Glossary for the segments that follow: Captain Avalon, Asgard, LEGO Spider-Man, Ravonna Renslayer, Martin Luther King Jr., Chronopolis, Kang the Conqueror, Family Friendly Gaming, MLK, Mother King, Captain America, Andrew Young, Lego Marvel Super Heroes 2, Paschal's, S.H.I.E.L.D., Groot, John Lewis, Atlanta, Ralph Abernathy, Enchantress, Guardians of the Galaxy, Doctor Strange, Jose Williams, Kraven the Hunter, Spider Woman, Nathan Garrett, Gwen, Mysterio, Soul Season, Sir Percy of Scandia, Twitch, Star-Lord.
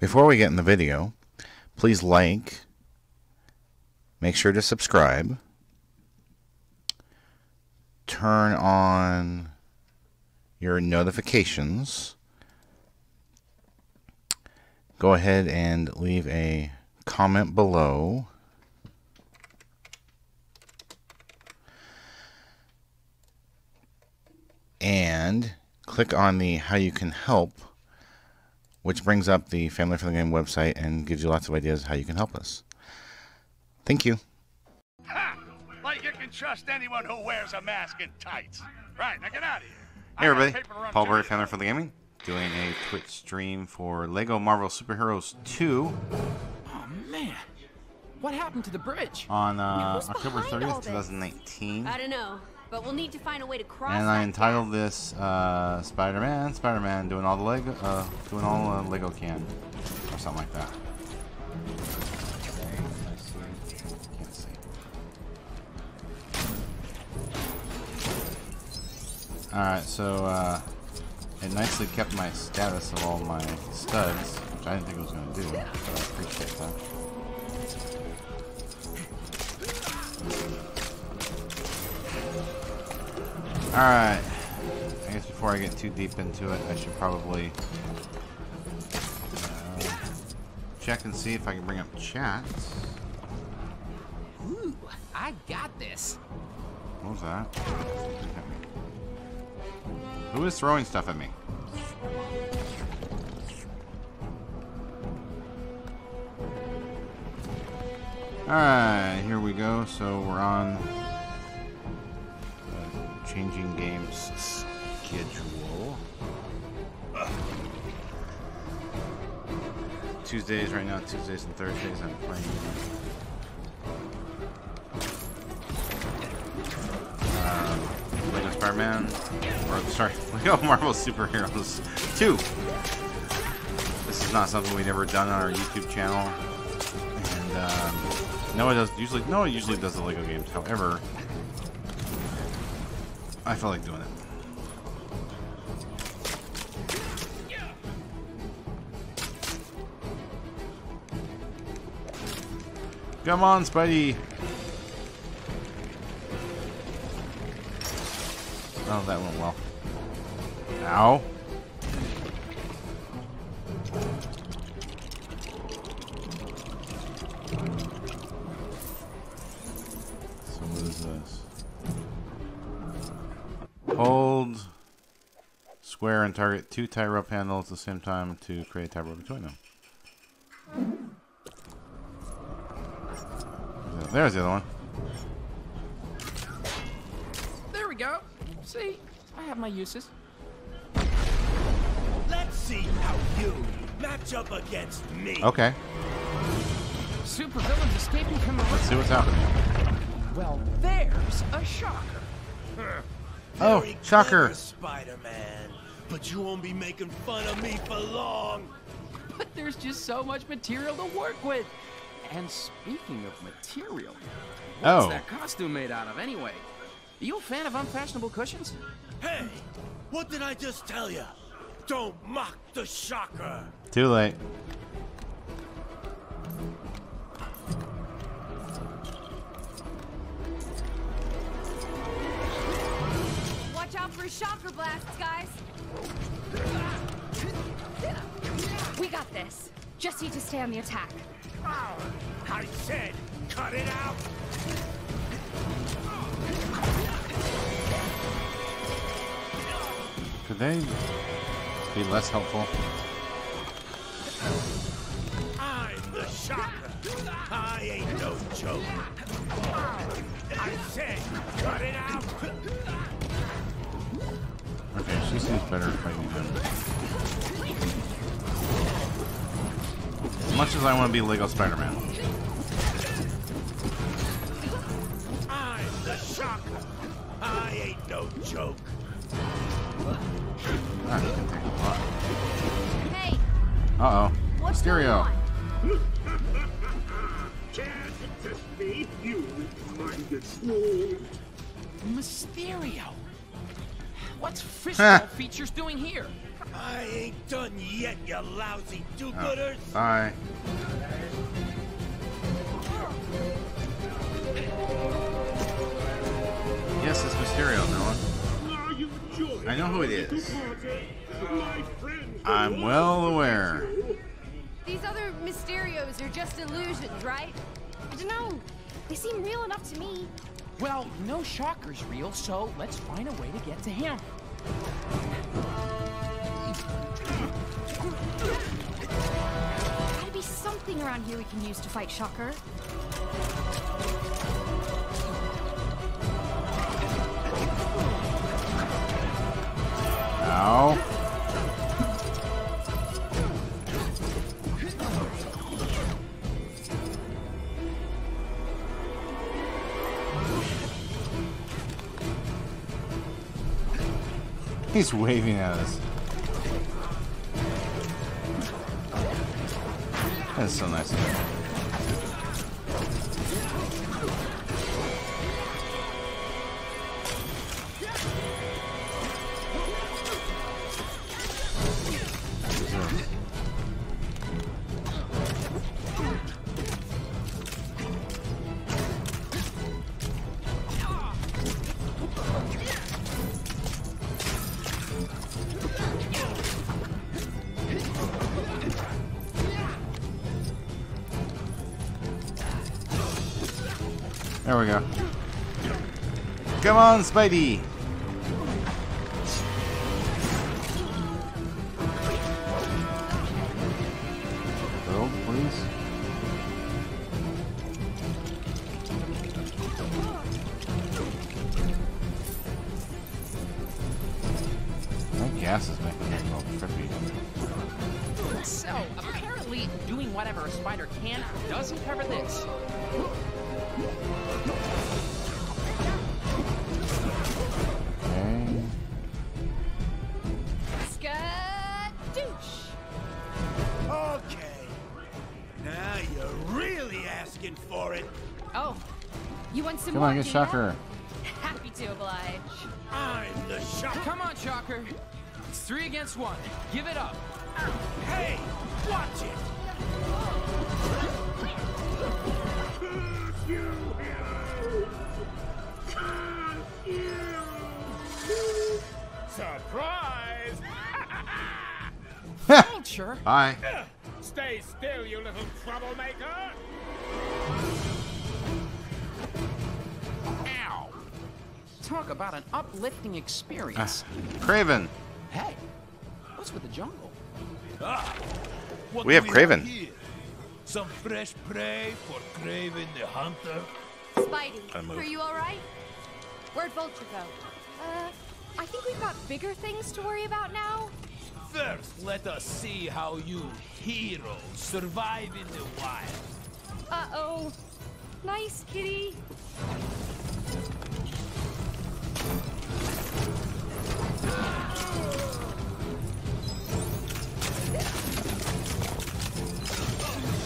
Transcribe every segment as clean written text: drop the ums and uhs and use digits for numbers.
Before we get in the video, please like, make sure to subscribe, turn on your notifications, go ahead and leave a comment below. And click on the How You Can Help, which brings up the Family Friendly Gaming website and gives you lots of ideas how you can help us. Thank you. Ha! Like you can trust anyone who wears a mask and tights. Right, now get out of here. Hey everybody, Paul Burry, Family Friendly Gaming, doing a Twitch stream for LEGO Marvel Super Heroes 2. Oh man, what happened to the bridge? On October 30th, 2019. I don't know. But we'll need to find a way to cross. And I entitled this Spider-Man doing all the Lego Lego can or something like that. Okay, I see. Can't see. All right, so it nicely kept my status of all my studs, which I didn't think it was going to do, but I appreciate that. Alright, I guess before I get too deep into it, I should probably check and see if I can bring up chat. Ooh, I got this. What was that? Who is throwing stuff at me? Alright, here we go. So we're on changing games schedule. Tuesdays right now, Tuesdays and Thursdays I'm playing LEGO Spider-Man, or sorry, LEGO Marvel Super Heroes 2. This is not something we've ever done on our YouTube channel, and Noah usually does the LEGO games. However, I felt like doing it. Come on, Spidey! Oh, that went well. Ow! So what is this? Hold square and target two tie rope handles at the same time to create a tie rope between them. There's the other one. There we go. See, I have my uses. Let's see how you match up against me. Okay. Super villains escaping from the. Let's see what's happening. Well, there's a shocker. Oh, shocker! Spider-Man, but you won't be making fun of me for long. But there's just so much material to work with. And speaking of material, what's that costume made out of anyway? Are you a fan of unfashionable cushions? Hey, what did I just tell you? Don't mock the shocker. Too late. For shocker blasts, guys. We got this. Just need to stay on the attack. Oh, I said, cut it out. Could they be less helpful? I'm the shocker. I ain't no joke. I said, cut it out. Okay, she seems better at fighting him. As much as I want to be LEGO Spider-Man. I'm the shocker. I ain't no joke. Hey. Uh-oh. Mysterio. Mysterio. What's Frisco features doing here? I ain't done yet, you lousy do-gooders. Oh, bye. Yes, it's Mysterio, Noah. I know who it is. I'm well aware. These other Mysterios are just illusions, right? I don't know. They seem real enough to me. Well, no Shocker's real, so let's find a way to get to him. Gotta be something around here we can use to fight Shocker. Ow. He's waving at us. That's so nice of him. There we go. Come on, Spidey! Go, please. That gas is making me all trippy. So, apparently, doing whatever a spider can doesn't cover this. Come on, get Shocker. Happy to oblige. I'm the Shocker. Come on, Shocker. It's 3 against 1. Give it up. Hey, watch it. Surprise! Thanks, sure. Bye. Stay still, you little troublemaker. Talk about an uplifting experience. Kraven. Hey, what's with the jungle? Ah, we have Kraven. Some fresh prey for Kraven the Hunter. Spidey, are you all right? Where'd Vulture go? I think we've got bigger things to worry about now. First, let us see how you heroes survive in the wild. Uh-oh. Nice kitty.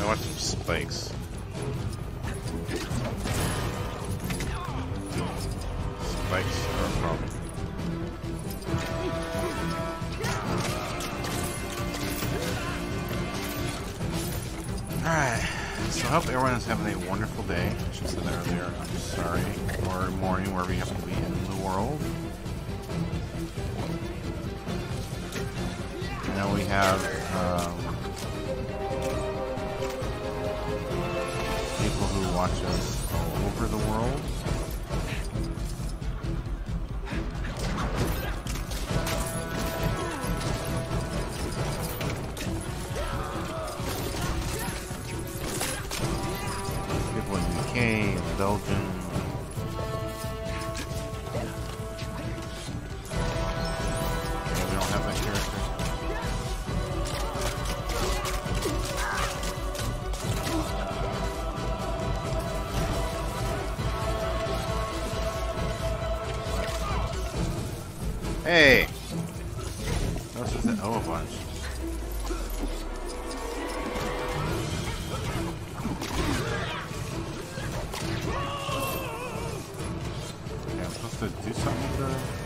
I want some spikes. Spikes are a problem. Alright, so I hope everyone is having a wonderful day. I should have said that earlier. I'm sorry. Or morning, wherever you happen to be in the world. And now we have people who watch us all over the world. People in the UK, in Belgium. Hey! What else is it? Oh, a bunch. Okay, I'm supposed to do something with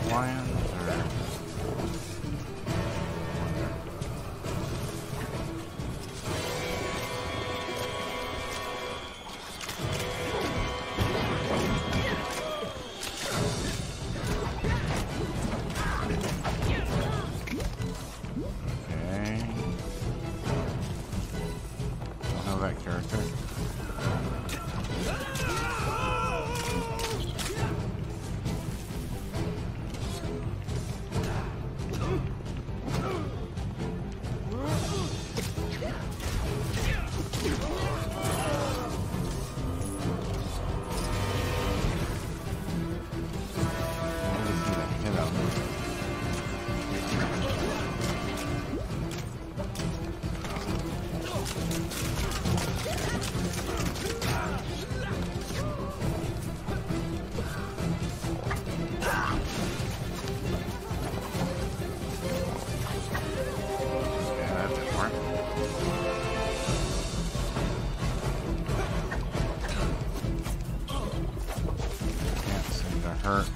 the lions, or... hurt.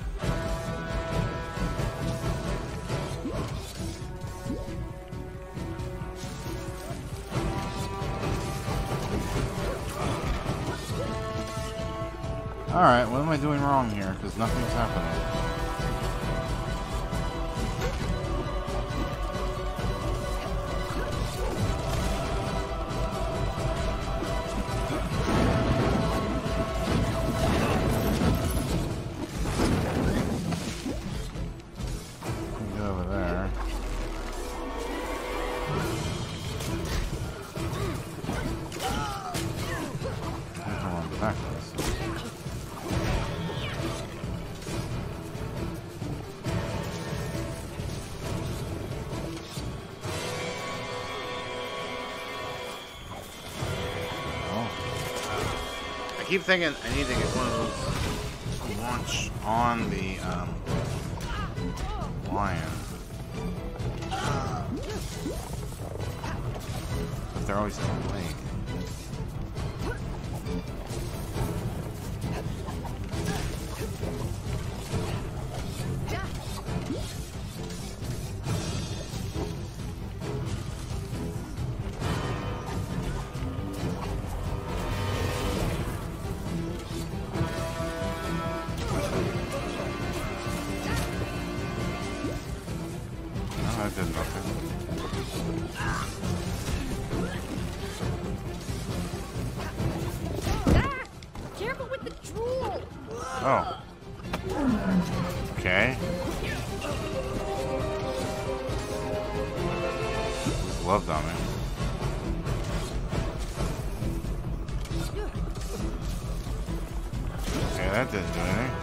Alright, what am I doing wrong here? Because nothing's happening. I keep thinking I need to get one of those launch on the lion. But they're always too late. Oh. Okay. Just love that, man. Okay, that didn't do anything.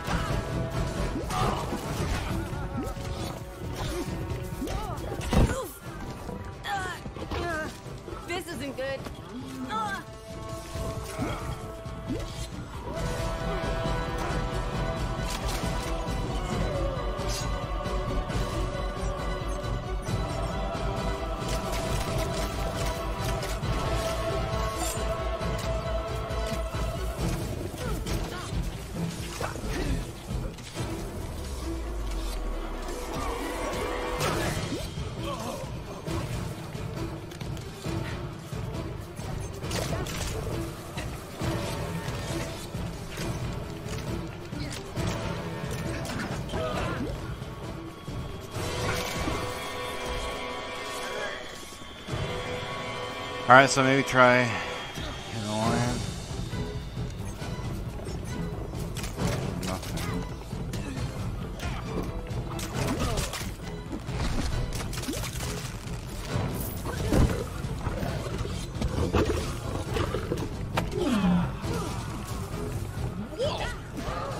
This isn't good. Alright, so maybe try the lion. Nothing.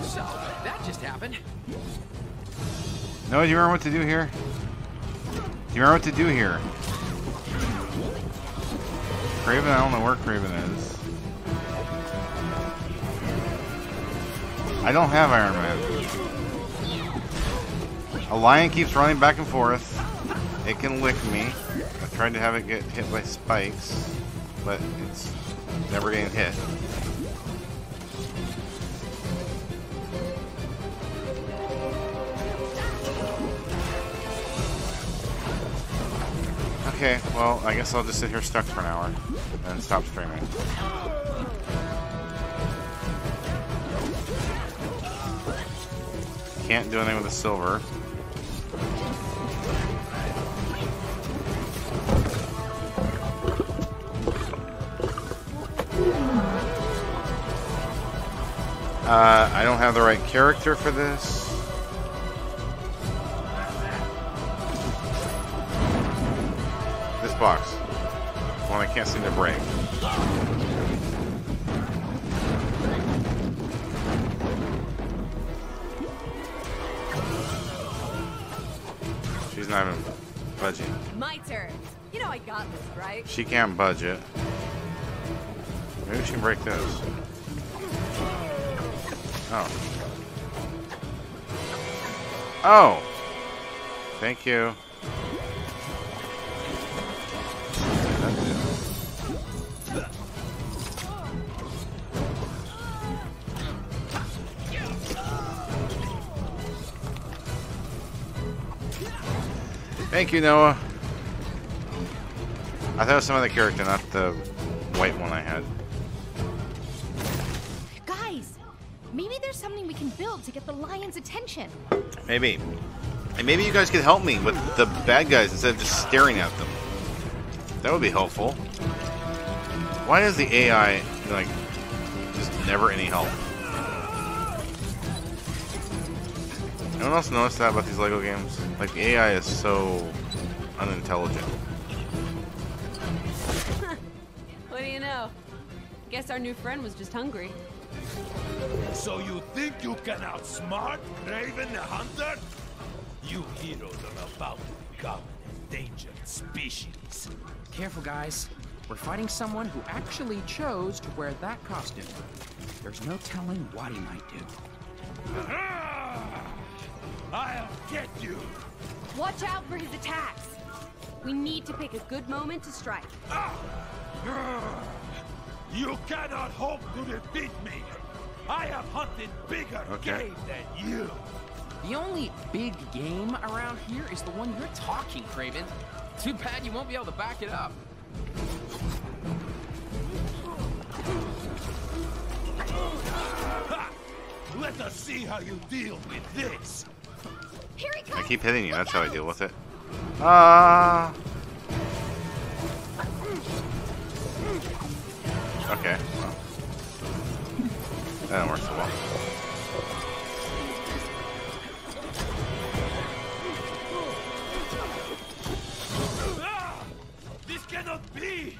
So, that just happened. No, do you remember what to do here? Do you remember what to do here? Kraven, I don't know where Kraven is. I don't have Iron Man. A lion keeps running back and forth. It can lick me. I tried to have it get hit by spikes, but it's never getting hit. Okay, well, I guess I'll just sit here stuck for an hour and stop streaming. Can't do anything with the silver. I don't have the right character for this. Box. One I can't seem to break. She's not even budging. My turn. You know I got this, right? She can't budge it. Maybe she can break this. Oh. Oh! Thank you. Thank you, Noah. I thought it was some other character, not the white one I had. Guys, maybe there's something we can build to get the lion's attention. Maybe. And maybe you guys could help me with the bad guys instead of just staring at them. That would be helpful. Why is the AI, like, just never any help? Anyone else notice that about these LEGO games? Like, the AI is so unintelligent. What do you know? Guess our new friend was just hungry. So you think you can outsmart Kraven the Hunter? You heroes are about to become an endangered species. Careful, guys. We're fighting someone who actually chose to wear that costume. There's no telling what he might do. I'll get you! Watch out for his attacks! We need to pick a good moment to strike. You cannot hope to defeat me! I have hunted bigger game than you! The only big game around here is the one you're talking, Kraven. Too bad you won't be able to back it up. Ha! Let us see how you deal with this. Here he comes. I keep hitting you. That's how I deal with it. Okay. Well, that didn't work so well. This cannot be.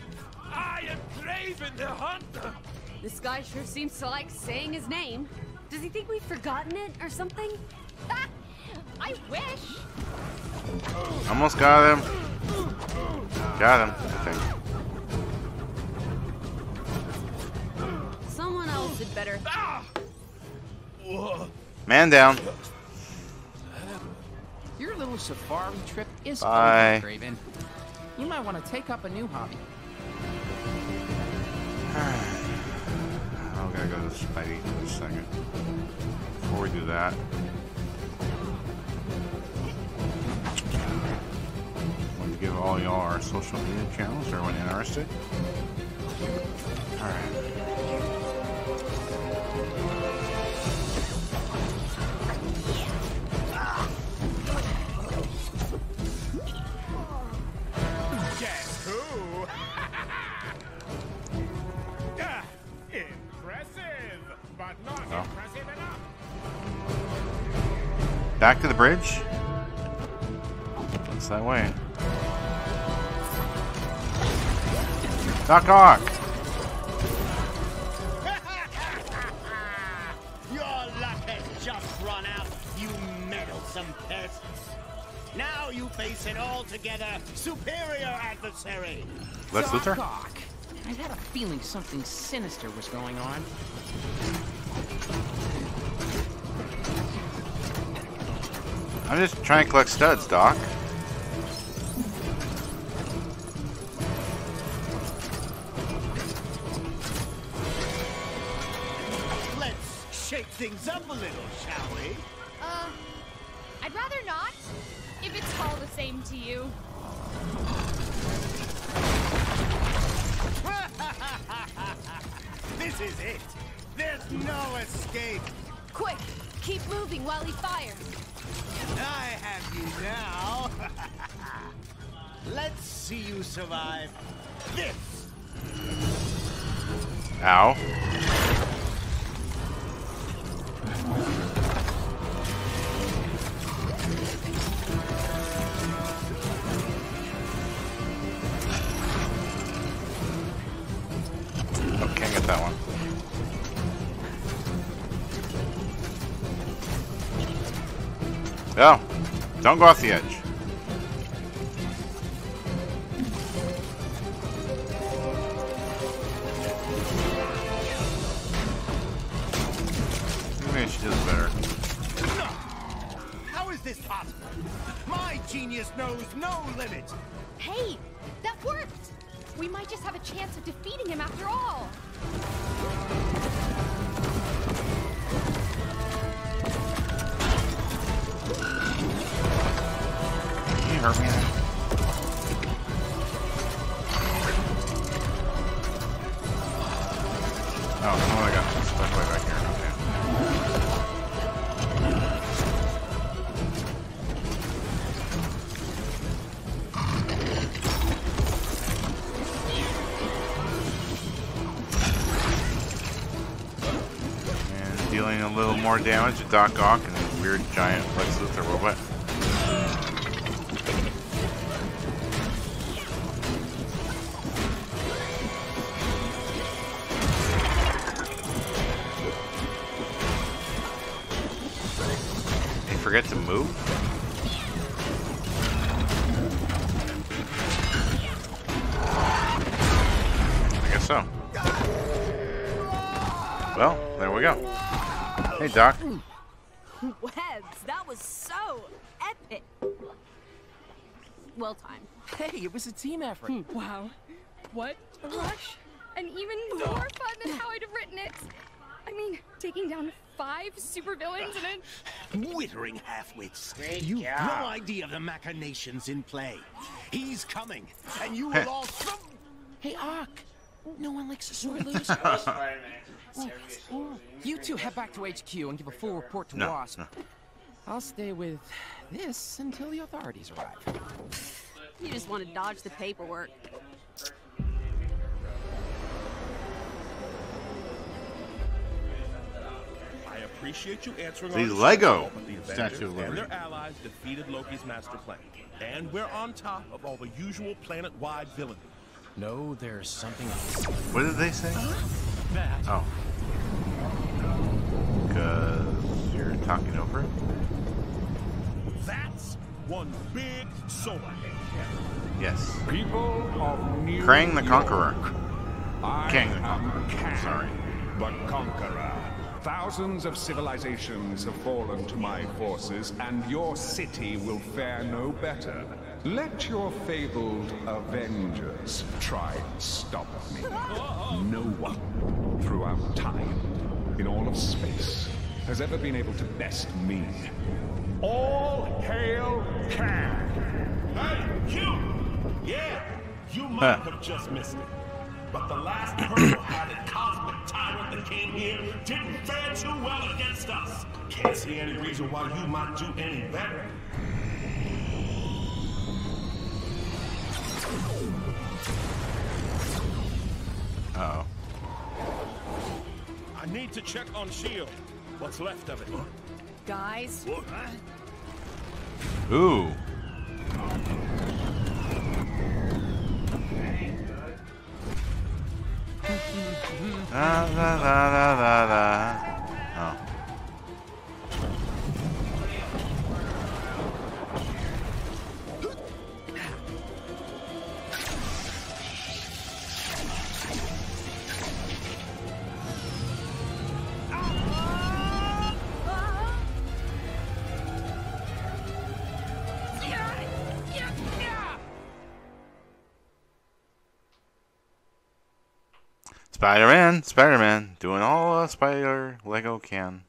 I am Kraven the Hunter. This guy sure seems to like saying his name. Does he think we've forgotten it or something? Ah, I wish! Almost got him. Got him, I think. Someone else did better. Man down. Your little safari trip is over, Kraven. You might want to take up a new hobby. I'm gonna go to Spidey for a second. Before we do that, want to give all y'all our social media channels. Everyone interested? All right. Guess who? But not impressive enough. Back to the bridge? It's that way. Doc Ock! Your luck has just run out, you meddlesome pests. Now you face an altogether superior adversary. Lex Luthor? I had a feeling something sinister was going on. I'm just trying to collect studs, Doc. Let's shake things up a little, shall we? I'd rather not, if it's all the same to you. This is it. There's no escape. Quick, keep moving while he fires. I have you now. Let's see you survive this. Ow. Oh, can't get that one. Oh, don't go off the edge. Maybe she does better. No. How is this possible? My genius knows no limit. Hey, that worked. We might just have a chance of defeating him after all. hurt me then. Oh, what do I got? It's that way back here. More damage to Doc Ock and his weird giant Lex Luthor robot. They forget to move? I guess so. Well, there we go. Hey, Doc. Webs, that was so epic. Well timed. Hey, it was a team effort. Wow. What a rush. And even more fun than how I'd have written it. I mean, taking down 5 supervillains and a... Wittering halfwits. You've no idea of the machinations in play. He's coming, and you will all... Hey, Ock. No one likes a sore loser. You two head back to HQ and give a full report to WASP. I'll stay with this until the authorities arrive. You just want to dodge the paperwork. I appreciate you answering the Lego statue and their allies defeated Loki's master plan, and we're on top of all the usual planet-wide villainy. No, there's something else. What did they say? Oh. Because you're talking over it? That's one big solar. Yes. People of New Kang the Conqueror. Kang the Conqueror. Sorry. The Conqueror. Thousands of civilizations have fallen to my forces, and your city will fare no better. Let your fabled Avengers try and stop me. No one throughout time, in all of space, has ever been able to best me. All hail Kang! Hey, you! Yeah, you might have just missed it. But the last purple-hearted cosmic tyrant that came here didn't fare too well against us. Can't see any reason why you might do any better. Uh-oh. I need to check on S.H.I.E.L.D. What's left of it? Guys? Ooh. Da, da, da, da, da, da. Oh. Spider-Man, Spider-Man, doing all a spider Lego can.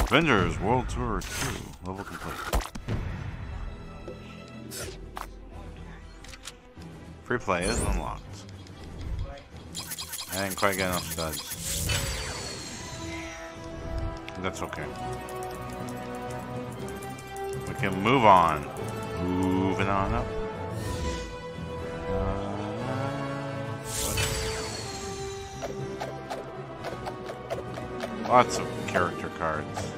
Avengers World Tour 2, level complete. Free play is unlocked. I didn't quite get enough studs. That's okay. We can move on. Moving on up. Lots of character cards.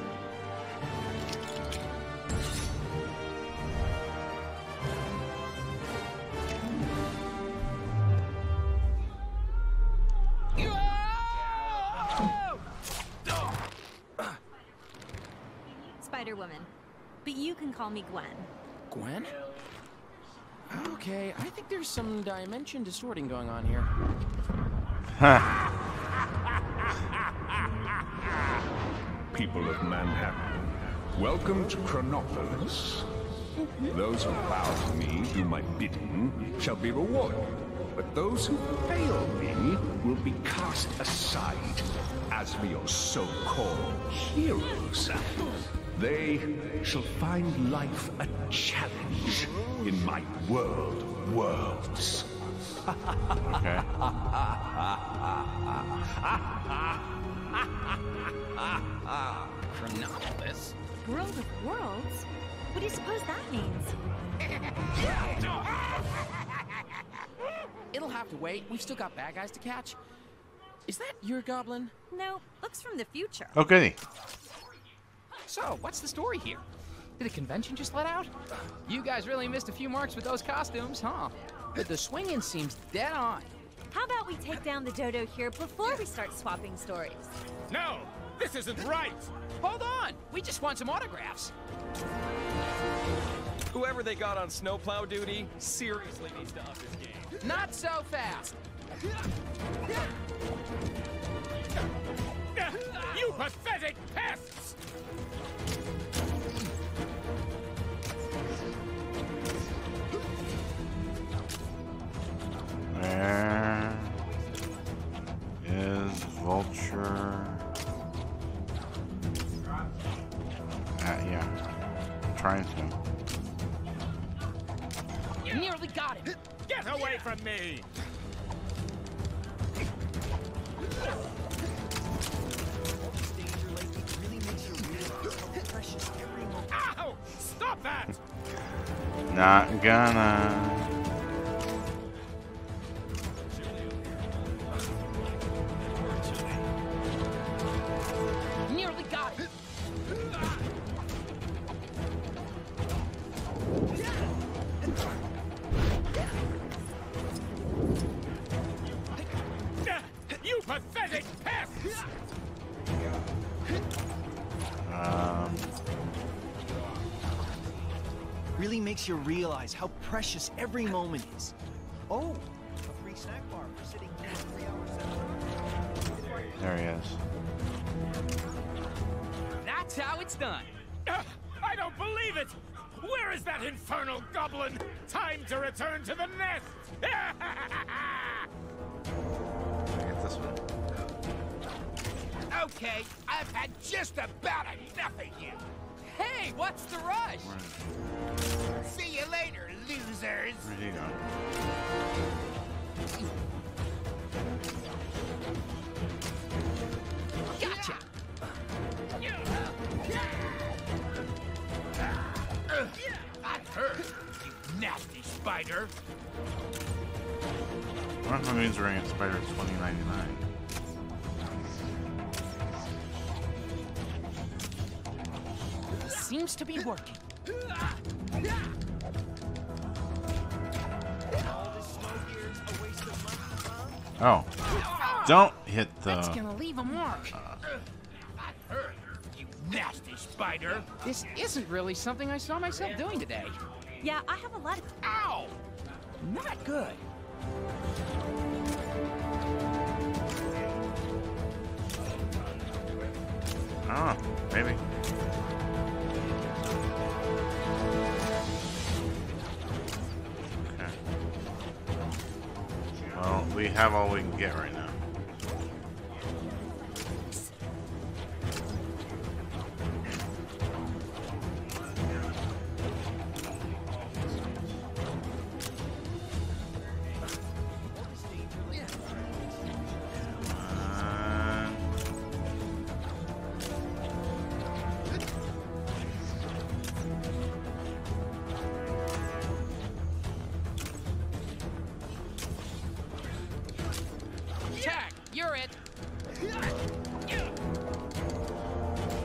Spider Woman, but you can call me Gwen. Gwen? Okay, I think there's some dimension distorting going on here. People of Manhattan, welcome to Chronopolis. Those who bow to me, do my bidding, shall be rewarded. but those who fail me will be cast aside as for your so-called heroes. They shall find life a challenge in my world of worlds. Okay. Chronopolis? World of worlds? What do you suppose that means? It'll have to wait. We've still got bad guys to catch. Is that your goblin? No, looks from the future. Okay. So, what's the story here? Did a convention just let out? You guys really missed a few marks with those costumes, huh? But the swinging seems dead on. How about we take down the dodo here before we start swapping stories? No, this isn't right. Hold on, we just want some autographs. Whoever they got on snowplow duty seriously needs to up his game. Not so fast. You pathetic pests! Where is Vulture? Yeah, I'm trying to. You nearly got it. Get away from me! Ow! Stop that! Not gonna. Really makes you realize how precious every moment is. Oh, a free snack bar for sitting here 3 hours. There he is. That's how it's done. I don't believe it. Where is that infernal goblin? Time to return to the nest. I get this one. Okay, I've had just about enough of you. Hey, what's the rush? Right. See you later, losers. Where's he going? Gotcha. I've heard, you nasty spider. One of my name's ring at Spider 2099. Seems to be working. Oh, don't hit the. That's gonna leave a mark. I heard you nasty spider. This isn't really something I saw myself doing today. Yeah, I have a lot of. Ow! Not good. Ah, maybe. Well, we have all we can get right now.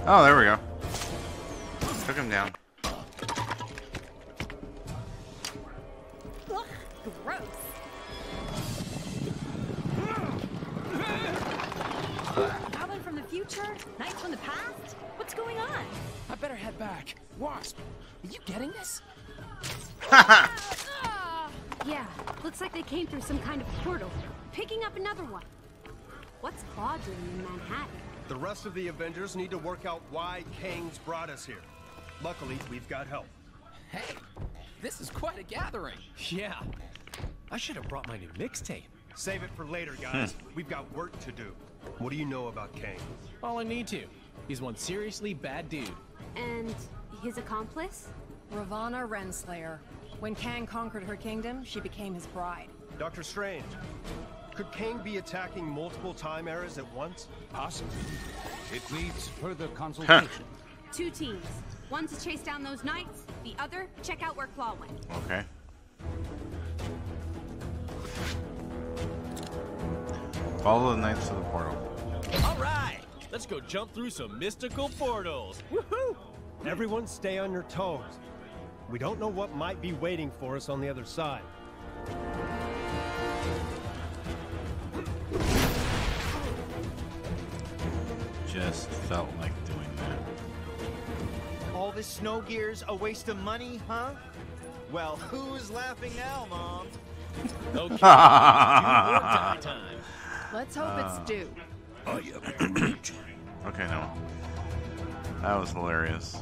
Oh, there we go. Took him down. Ugh, gross. Goblin from the future, knight from the past. What's going on? I better head back. Wasp, are you getting this? Yeah, looks like they came through some kind of portal. Picking up another one. What's Claw doing in Manhattan? The rest of the Avengers need to work out why Kang's brought us here. Luckily, we've got help. Hey, this is quite a gathering. Yeah. I should have brought my new mixtape. Save it for later, guys. We've got work to do. What do you know about Kang? All I need to. He's one seriously bad dude. And his accomplice? Ravonna Renslayer. When Kang conquered her kingdom, she became his bride. Doctor Strange. Could Kang be attacking multiple time eras at once? Possibly. It needs further consultation. Two teams. One to chase down those knights, the other check out where Claw went. Okay. Follow the knights to the portal. All right. Let's go jump through some mystical portals. Woohoo! Everyone stay on your toes. We don't know what might be waiting for us on the other side. Just felt like doing that. All this snow gear's a waste of money, huh? Well, who's laughing now, Mom? Okay. It's time. Let's hope it's due. Oh, yeah. Okay, no. That was hilarious.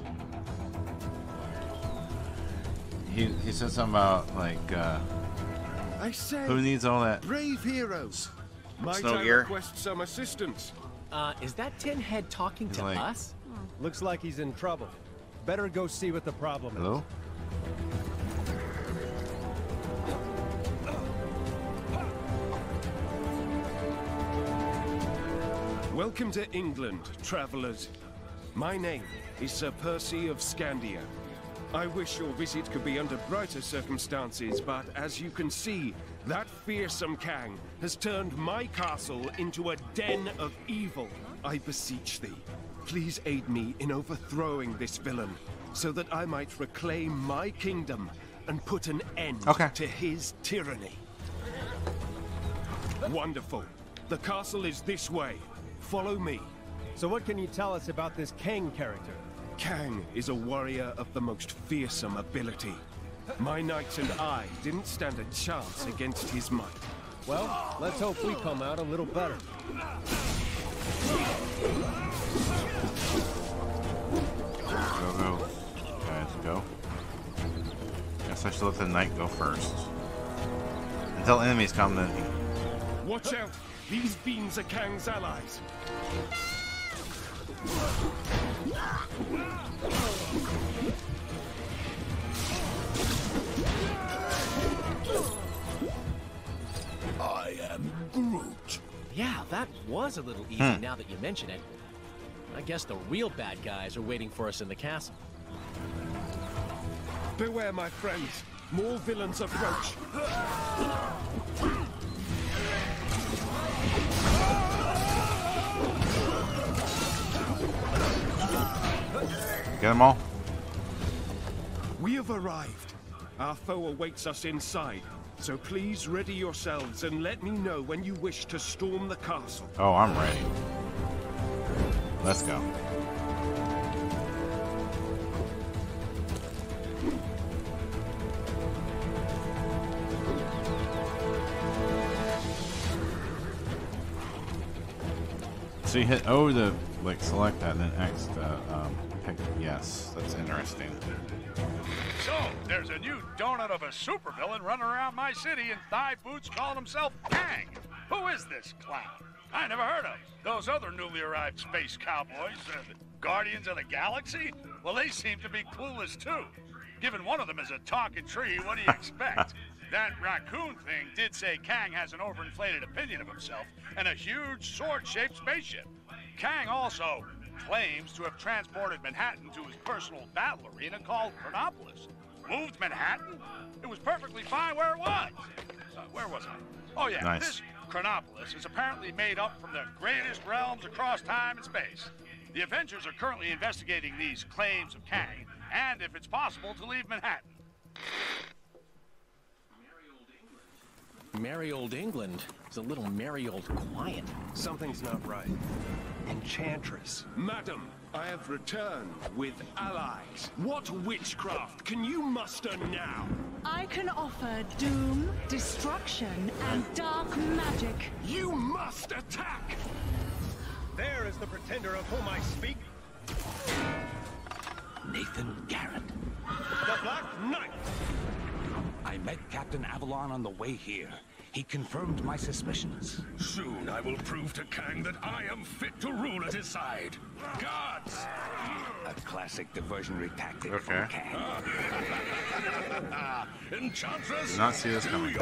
He said something about like I said, who needs all that brave heroes? Might I request some assistance? Is that tin head talking to us? Looks like he's in trouble. Better go see what the problem is. Hello? Welcome to England, travelers. My name is Sir Percy of Scandia. I wish your visit could be under brighter circumstances, but as you can see, that fearsome Kang has turned my castle into a den of evil. I beseech thee, please aid me in overthrowing this villain, so that I might reclaim my kingdom and put an end to his tyranny. Wonderful. The castle is this way. Follow me. So what can you tell us about this Kang character? Kang is a warrior of the most fearsome ability. My knights and I didn't stand a chance against his might. Well, let's hope we come out a little better. Go, go. Guys, go. Guess I should let the knight go first. Until enemies come, then. Watch out! These beams are Kang's allies. I am Groot. Yeah, that was a little easy now that you mention it. I guess the real bad guys are waiting for us in the castle. Beware, my friends. More villains approach. Get them all. We have arrived. Our foe awaits us inside, so please ready yourselves and let me know when you wish to storm the castle. Oh, I'm ready. Let's go. So you hit O to like select that, and then X to pick. Yes, that's interesting. So there's a new donut of a supervillain running around my city in thigh boots, calling himself Kang. Who is this clown? I never heard of those other newly arrived space cowboys, the Guardians of the Galaxy. Well, they seem to be clueless too. Given one of them is a talking tree, what do you expect? That raccoon thing did say Kang has an overinflated opinion of himself and a huge sword-shaped spaceship. Kang also claims to have transported Manhattan to his personal battle arena called Chronopolis. Moved Manhattan? It was perfectly fine where it was. Where was I? Oh yeah, this Chronopolis is apparently made up from the greatest realms across time and space. The Avengers are currently investigating these claims of Kang, and if it's possible to leave Manhattan. Merry old England is a little merry old quiet. Something's not right. Enchantress. Madam, I have returned with allies. What witchcraft can you muster now? I can offer doom, destruction, and dark magic. You must attack! There is the pretender of whom I speak. Nathan Garrett. The Black Knight. I I met Captain Avalon on the way here. He confirmed my suspicions. Soon I will prove to Kang that I am fit to rule at his side. Guards! A classic diversionary tactic from Kang. Enchantress, did not see this coming.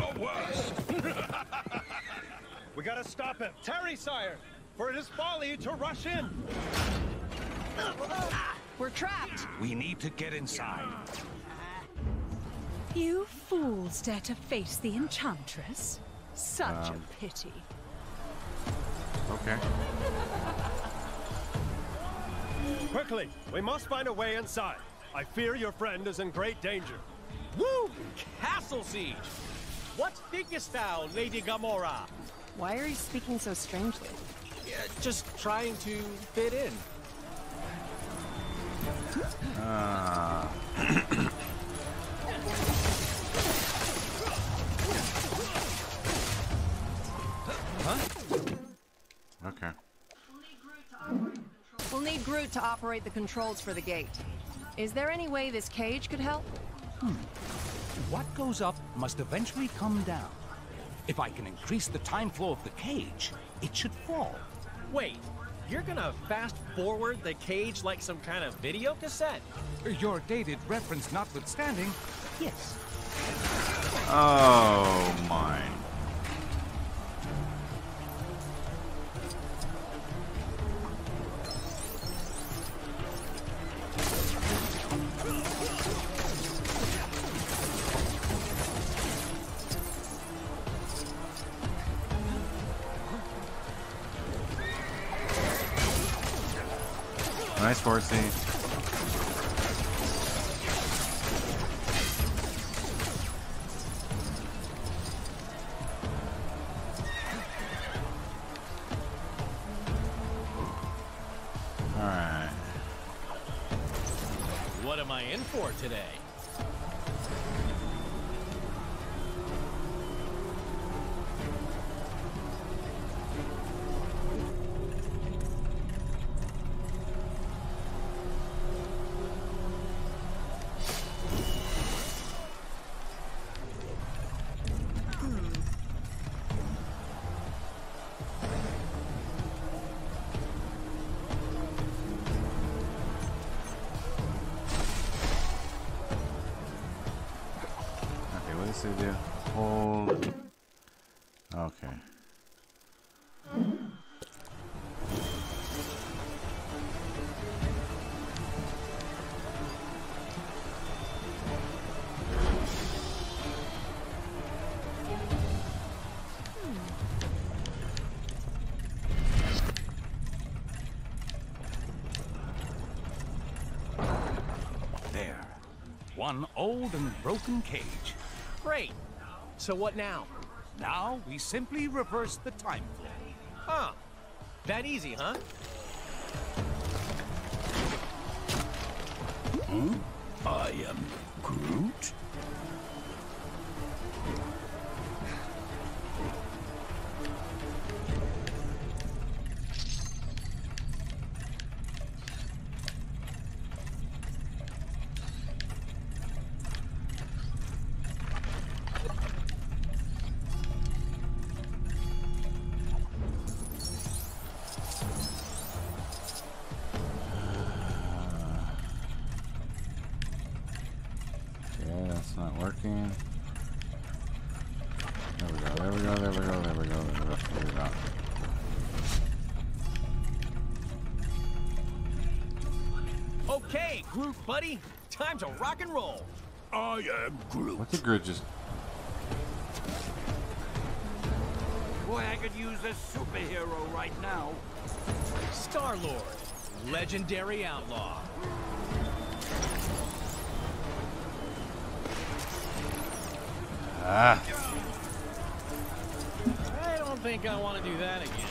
We gotta stop him. Tarry, sire, for it is folly to rush in. We're trapped. We need to get inside. You fools dare to face the Enchantress? Such a pity. Okay. Quickly, we must find a way inside. I fear your friend is in great danger. Woo! Castle siege! What thinkest thou, Lady Gamora? Why are you speaking so strangely? Just trying to fit in. Okay. We'll need Groot to operate the controls for the gate. Is there any way this cage could help? What goes up must eventually come down. If I can increase the time flow of the cage, it should fall. Wait, you're gonna fast forward the cage like some kind of video cassette? Your dated reference notwithstanding, yes. Oh my. Nice horsey. All right. What am I in for today? One old and broken cage. Great. So what now? Now we simply reverse the time flow. Huh. That easy, huh? I am Groot. Okay, Groot, buddy. Time to rock and roll. I am Groot. What did Groot just... Boy, I could use a superhero right now. Star-Lord, legendary outlaw. I don't think I want to do that again.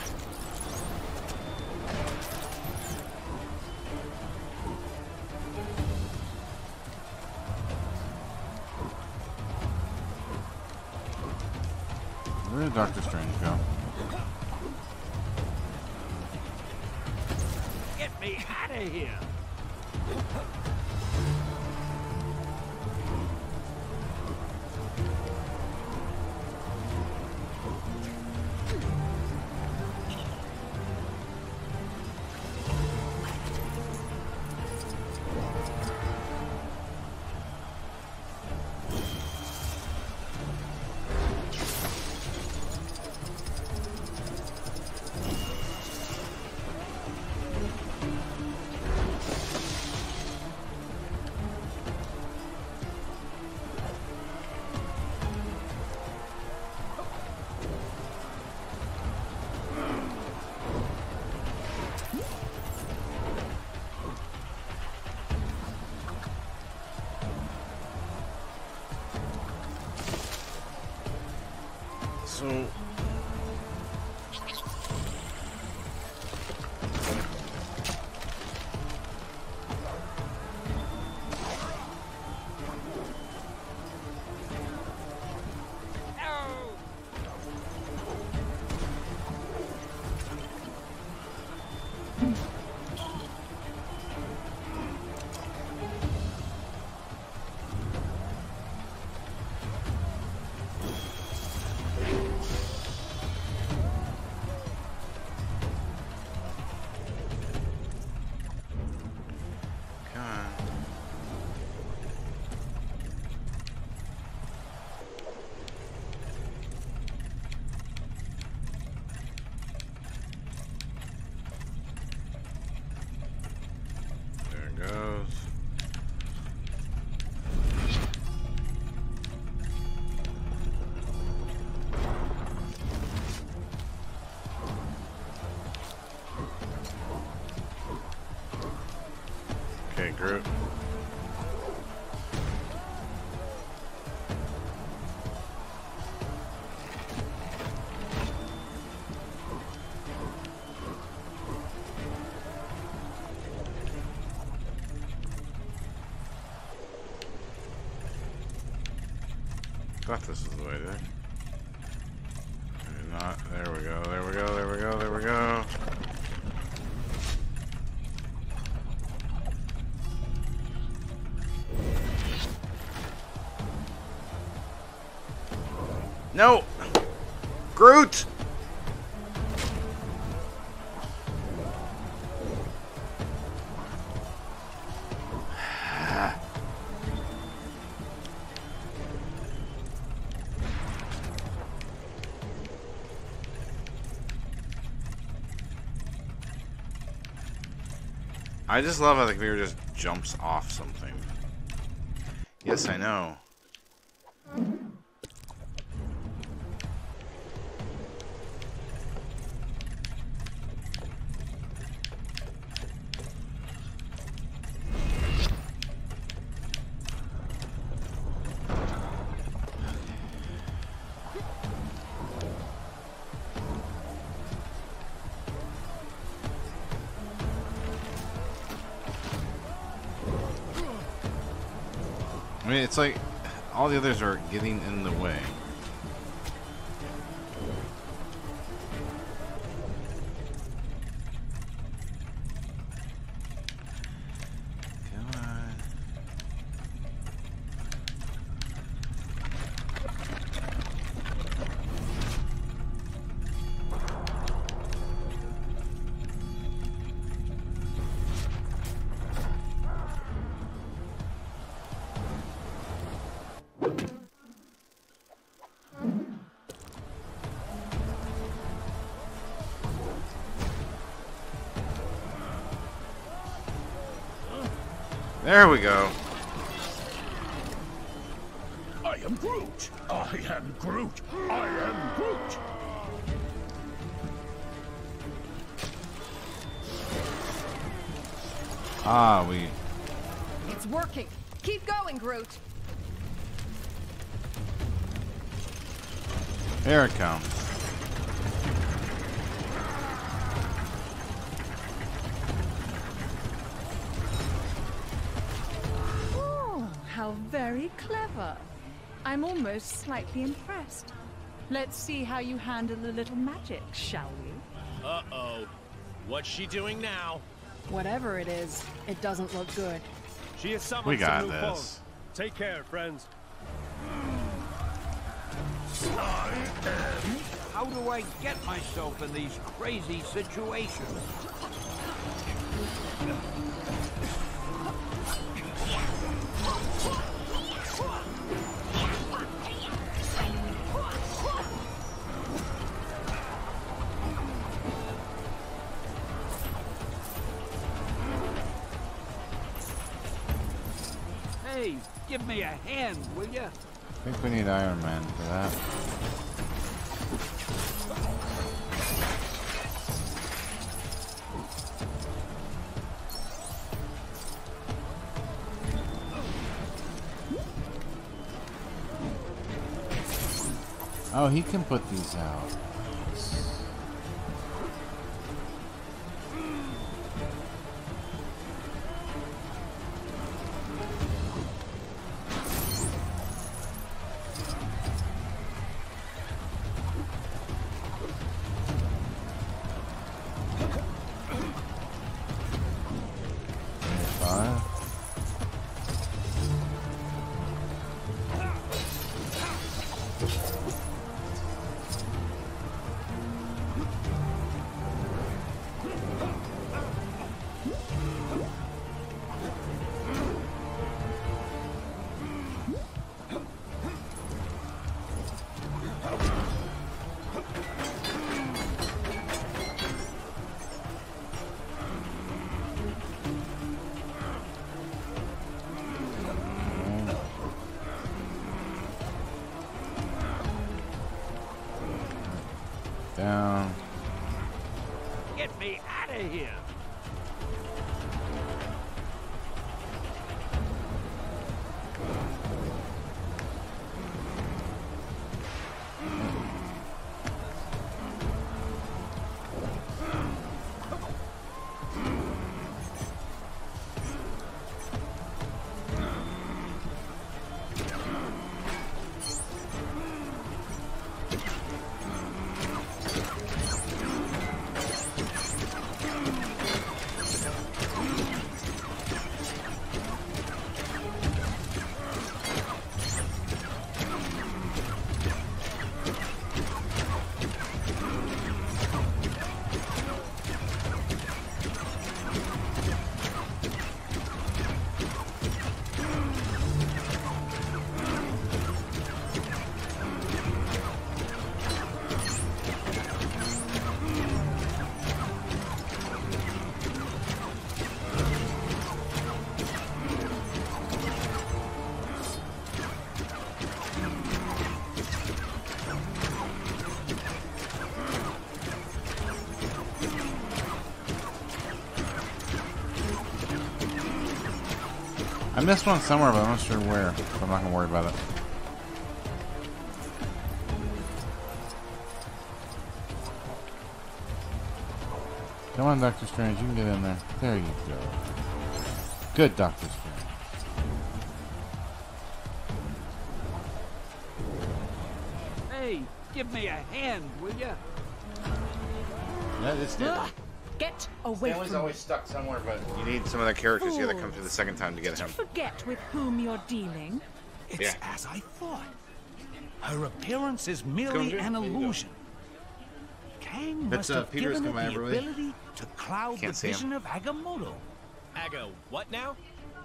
Where did Doctor Strange go? Get me out of here! So... Groot. Thought this is the way to do it. Maybe not. There we go, there we go, there we go, there we go. No! Groot! I just love how the computer just jumps off something. Yes, I know. I mean, it's like all the others are getting in the way. There we go. I am Groot. I am Groot. I am Groot. Ah, we. It's working. Keep going, Groot. Here it comes. Very clever. I'm almost slightly impressed. Let's see how you handle the little magic, shall we? Uh-oh. What's she doing now? Whatever it is, it doesn't look good. She is summoned. We got this. Take care, friends. How do I get myself in these crazy situations? Give me a hand, will you? I think we need Iron Man for that. Oh, he can put these out. I missed one somewhere, but I'm not sure where, so I'm not gonna worry about it. Come on, Doctor Strange, you can get in there. There you go. Good, Doctor Strange. Hey, give me a hand, will ya? No, this did. Get away from me. Always stuck somewhere, but you need some of the characters here that come through the second time to get him. Forget with whom you're dealing. It's as I thought. Her appearance is merely an illusion. Kang must have given her the ability to cloud the vision of Agamotto. Ago, what now?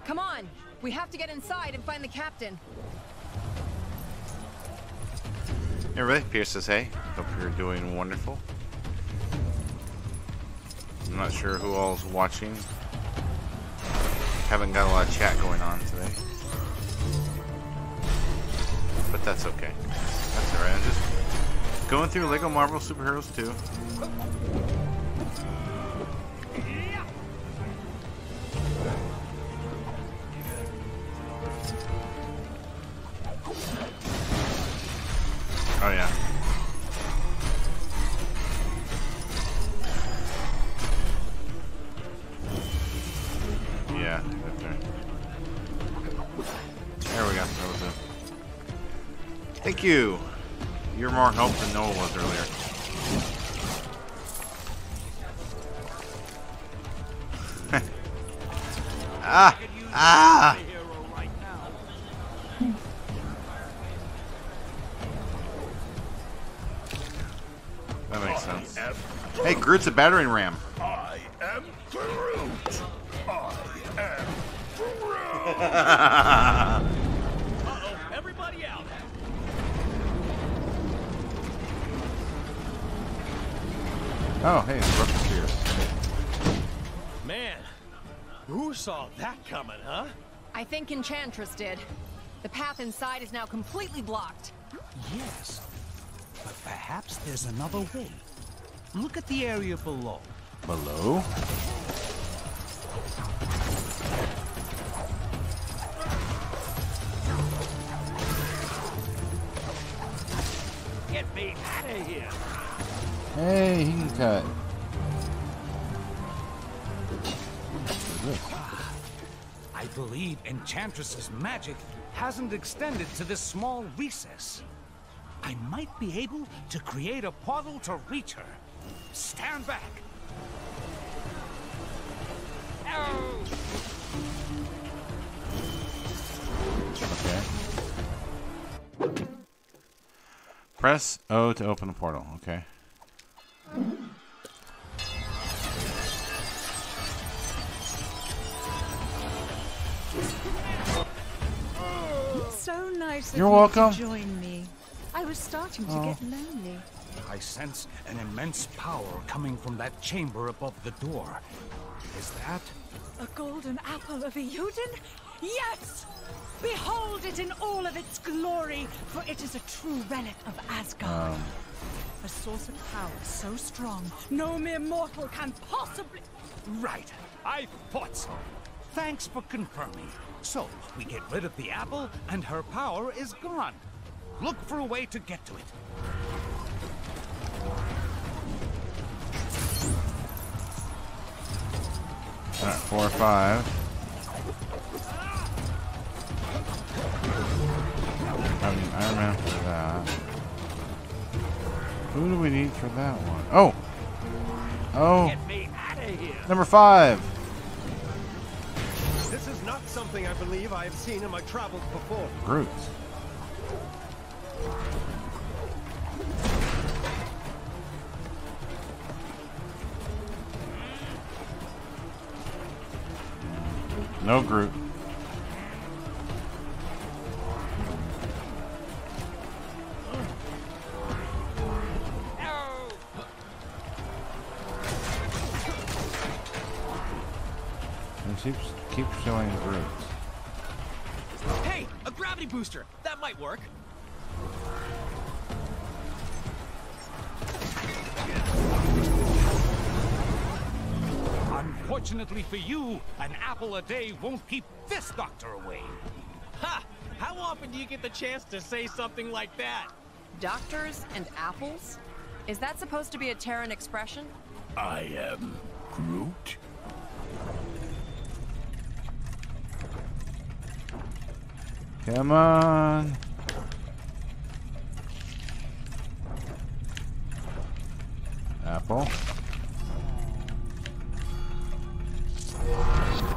Come on, we have to get inside and find the captain. Hey, really, Pierce says, hey, hope you're doing wonderful. I'm not sure who all's watching. Haven't got a lot of chat going on today. But that's okay. That's alright. I'm just going through LEGO Marvel Super Heroes 2. Oh yeah. Thank you. You're more help than Noah was earlier. That makes sense. Hey, Groot's a battering ram. I am Groot. I am Groot. Oh, hey, it's Ruffin Pierce. Man, who saw that coming, huh? I think Enchantress did. The path inside is now completely blocked. Yes, but perhaps there's another way. Look at the area below. Below? Get way here. Hey, he can cut. I believe Enchantress's magic hasn't extended to this small recess. I might be able to create a portal to reach her. Stand back. Ow. Okay. Press O to open a portal. Okay. So nice of you to join me. I was starting to get lonely. I sense an immense power coming from that chamber above the door. Is that a golden apple of Euden? Yes! Behold it in all of its glory, for it is a true relic of Asgard. A source of power so strong, no mere mortal can possibly... Right, I thought so. Thanks for confirming. So, we get rid of the apple, and her power is gone. Look for a way to get to it. All right, 4 or 5. I remember that. Who do we need for that one? Oh! Oh! Get me out of here. Number 5! This is not something I believe I have seen in my travels before. Groot. No Groot. Keep showing Groot. Hey, a gravity booster. That might work. Unfortunately for you, an apple a day won't keep this doctor away. Ha! How often do you get the chance to say something like that? Doctors and apples? Is that supposed to be a Terran expression? I am Groot. Come on. Apple.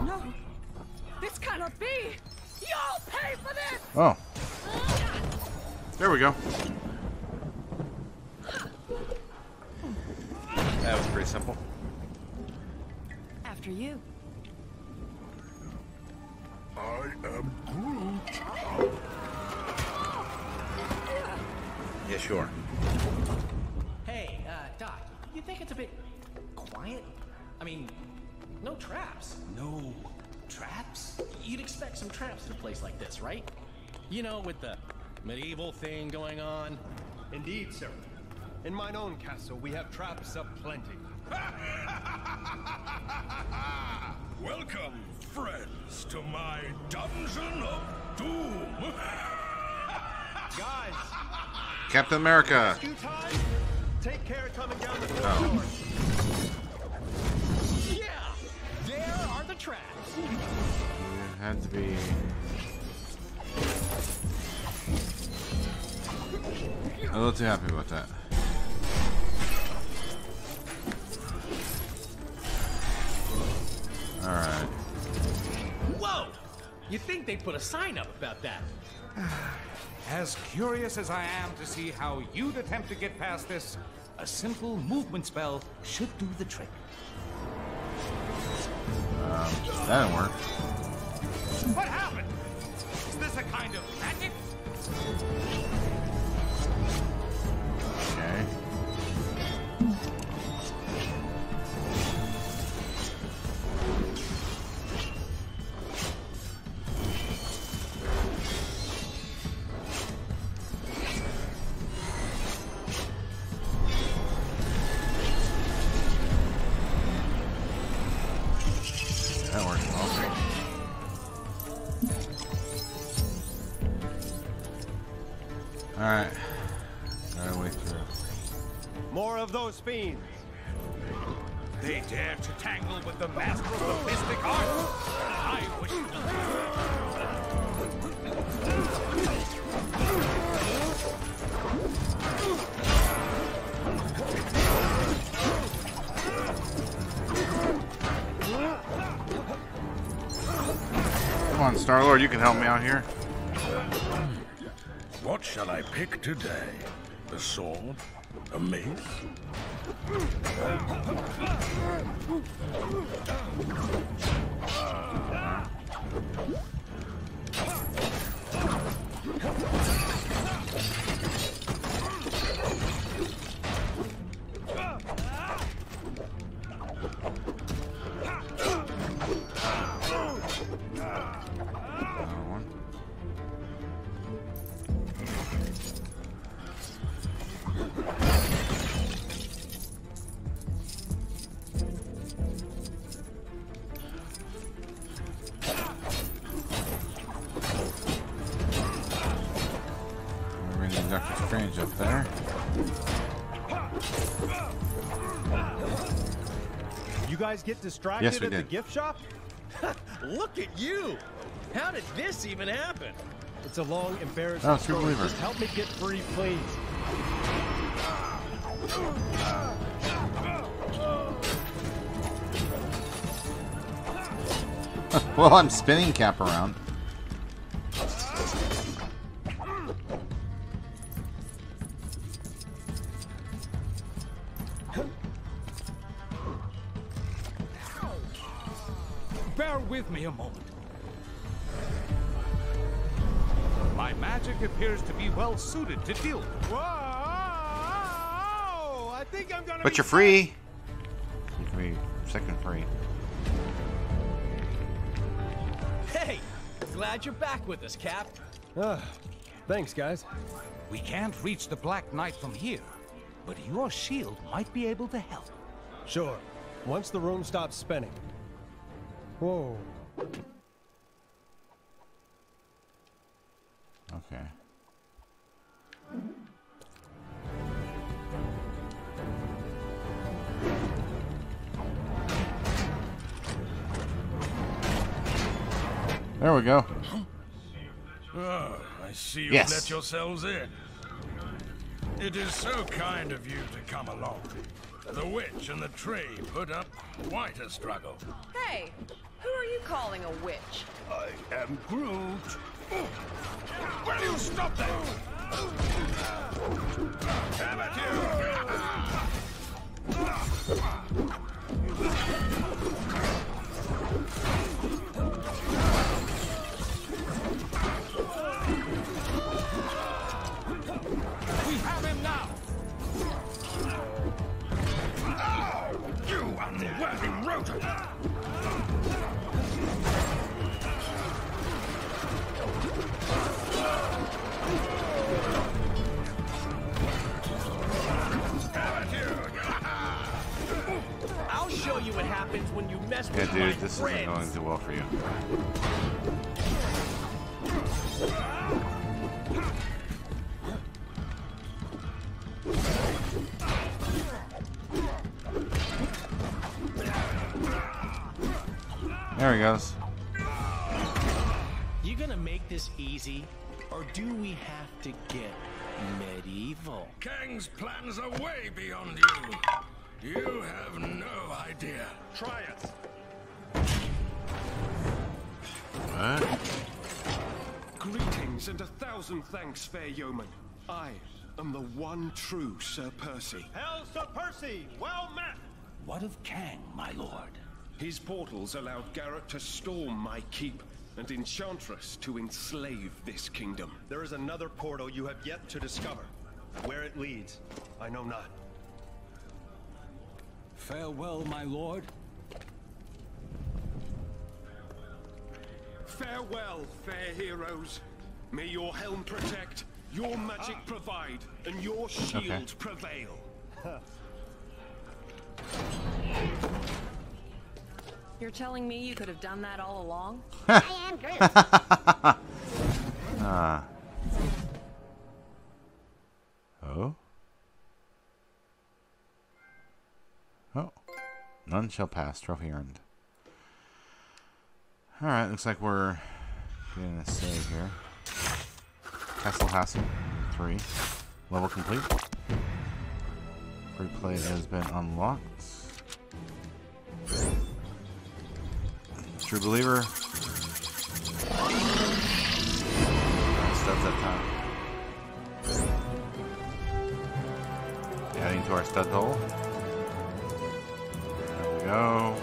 No. This cannot be. You'll pay for this. Oh. There we go. That was pretty simple. After you. I am Groot. Yeah, sure. Hey, Doc, you think it's a bit quiet? I mean, no traps. No traps? You'd expect some traps in a place like this, right? You know, with the medieval thing going on. Indeed, sir. In mine own castle, we have traps aplenty. Welcome, friends, to my dungeon of doom. Guys, Captain America. Time. Take care coming down the floor. Oh. Yeah, there are the traps. It had to be. I'm a little too happy about that. All right. Whoa! You think they put a sign up about that? As curious as I am to see how you'd attempt to get past this, a simple movement spell should do the trick. That didn't work. What happened? Is this a kind of magic? Okay. Alright. Gotta wait through. of those fiends. They dare to tangle with the master of the mystic art. I wish not. Come on, Star-Lord, you can help me out here. What shall I pick today? The sword? A mace? Doctor Strange up there. You guys get distracted at the gift shop? Look at you! How did this even happen? It's a long, embarrassing story. Just help me get free, please. Well, I'm spinning cap around. Give me a moment. My magic appears to be well suited to deal with. Whoa! I think I'm gonna. But you're free. You can be second free. Hey, glad you're back with us, Cap. Thanks, guys. We can't reach the Black Knight from here, but your shield might be able to help. Sure. Once the room stops spinning. Whoa. Okay. There we go. Oh, I see you let yourselves in. It is so kind of you to come along. The witch and the tree put up quite a struggle. Hey! Who are you calling a witch? I am Groot. Will you stop that? We have him now. You unworthy rodent! What happens when you mess with my friends. Yeah, dude, this isn't going too well for you. There he goes. You gonna make this easy, or do we have to get medieval? Kang's plans are way beyond you. You have no idea. Try it. What? Greetings and 1,000 thanks, fair yeoman. I am the one true Sir Percy. Hail, Sir Percy! Well met! What of Kang, my lord? His portals allowed Garrett to storm my keep and Enchantress to enslave this kingdom. There is another portal you have yet to discover. Where it leads, I know not. Farewell, my lord. Farewell, fair heroes. May your helm protect, your magic provide, and your shield prevail. You're telling me you could have done that all along? I am Groot. Oh? Oh. None shall pass. Trophy earned. Alright, looks like we're getting a save here. Castle Hassel 3. Level complete. Free play has been unlocked. True Believer. Studs that time. Adding to our stud hole. There we go.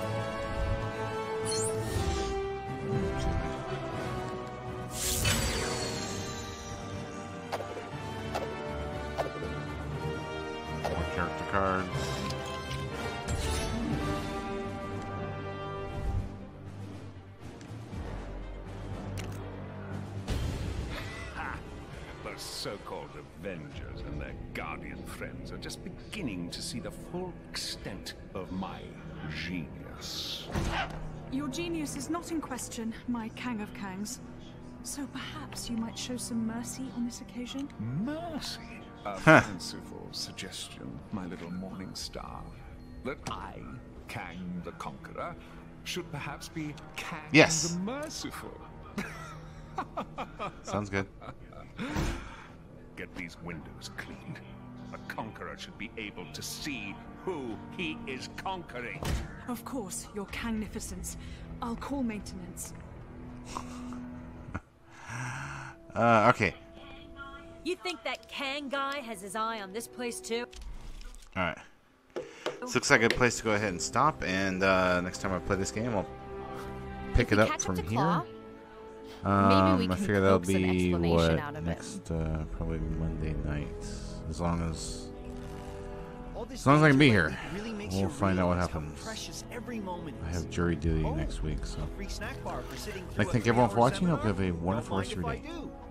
Avengers and their guardian friends are just beginning to see the full extent of my genius. Your genius is not in question, my Kang of Kangs. So perhaps you might show some mercy on this occasion? Mercy? A fanciful suggestion, my little morning star. That I, Kang the Conqueror, should perhaps be Kang the Merciful. Sounds good. Get these windows cleaned. A conqueror should be able to see who he is conquering. Of course, your Kangnificence. I'll call maintenance. Okay. You think that Kang guy has his eye on this place too? Alright. This looks like a place to go ahead and stop, and next time I play this game, I'll pick it up from here. I figure that'll be what next, probably Monday night. As long as I can be here, we'll find out what happens. I have jury duty next week, so. I thank everyone for watching. I hope you have a wonderful rest of your day.